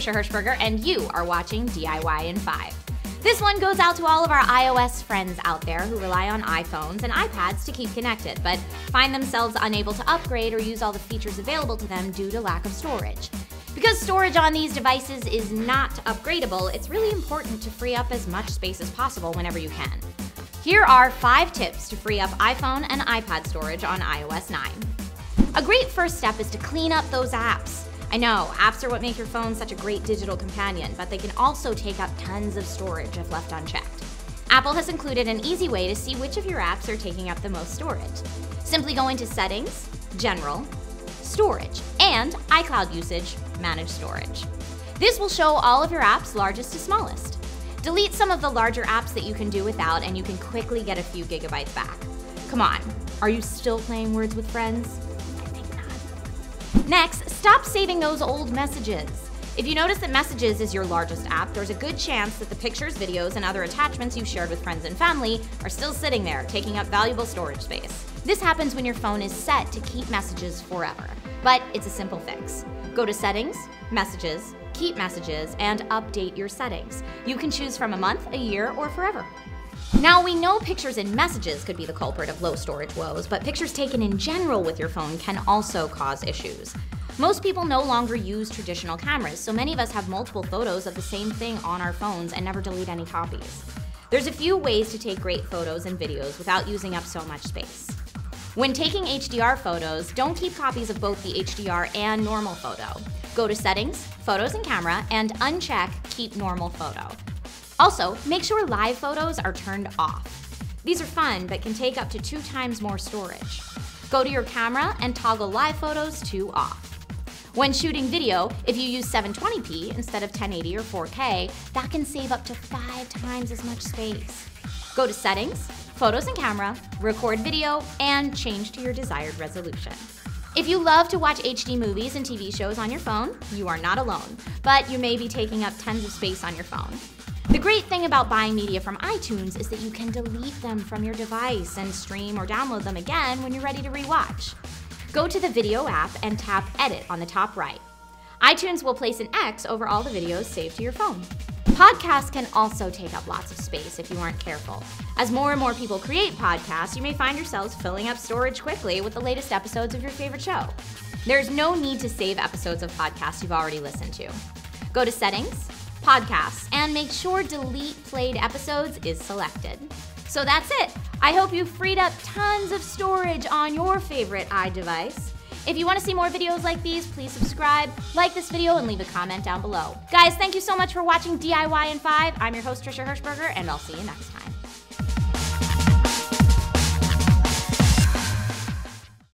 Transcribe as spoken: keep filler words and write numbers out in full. Trisha Hershberger, and you are watching D I Y in five. This one goes out to all of our iOS friends out there who rely on iPhones and iPads to keep connected, but find themselves unable to upgrade or use all the features available to them due to lack of storage. Because storage on these devices is not upgradable, it's really important to free up as much space as possible whenever you can. Here are five tips to free up iPhone and iPad storage on i O S nine. A great first step is to clean up those apps. I know, apps are what make your phone such a great digital companion, but they can also take up tons of storage if left unchecked. Apple has included an easy way to see which of your apps are taking up the most storage. Simply go into Settings, General, Storage, and iCloud Usage, Manage Storage. This will show all of your apps, largest to smallest. Delete some of the larger apps that you can do without, and you can quickly get a few gigabytes back. Come on, are you still playing Words with Friends? Next, stop saving those old messages. If you notice that Messages is your largest app, there's a good chance that the pictures, videos, and other attachments you've shared with friends and family are still sitting there, taking up valuable storage space. This happens when your phone is set to keep messages forever, but it's a simple fix. Go to Settings, Messages, Keep Messages, and update your settings. You can choose from a month, a year, or forever. Now, we know pictures and messages could be the culprit of low storage woes, but pictures taken in general with your phone can also cause issues. Most people no longer use traditional cameras, so many of us have multiple photos of the same thing on our phones and never delete any copies. There's a few ways to take great photos and videos without using up so much space. When taking H D R photos, don't keep copies of both the H D R and normal photo. Go to Settings, Photos and Camera, and uncheck Keep Normal Photo. Also, make sure live photos are turned off. These are fun, but can take up to two times more storage. Go to your camera and toggle live photos to off. When shooting video, if you use seven twenty p instead of ten eighty or four K, that can save up to five times as much space. Go to Settings, Photos and Camera, Record Video, and change to your desired resolution. If you love to watch H D movies and T V shows on your phone, you are not alone, but you may be taking up tons of space on your phone. The great thing about buying media from iTunes is that you can delete them from your device and stream or download them again when you're ready to rewatch. Go to the Video app and tap Edit on the top right. iTunes will place an X over all the videos saved to your phone. Podcasts can also take up lots of space if you aren't careful. As more and more people create podcasts, you may find yourselves filling up storage quickly with the latest episodes of your favorite show. There's no need to save episodes of podcasts you've already listened to. Go to Settings, Podcasts, and make sure Delete Played Episodes is selected. So that's it. I hope you've freed up tons of storage on your favorite iDevice. If you want to see more videos like these, please subscribe, like this video, and leave a comment down below. Guys, thank you so much for watching D I Y in five. I'm your host, Trisha Hershberger, and I'll see you next time.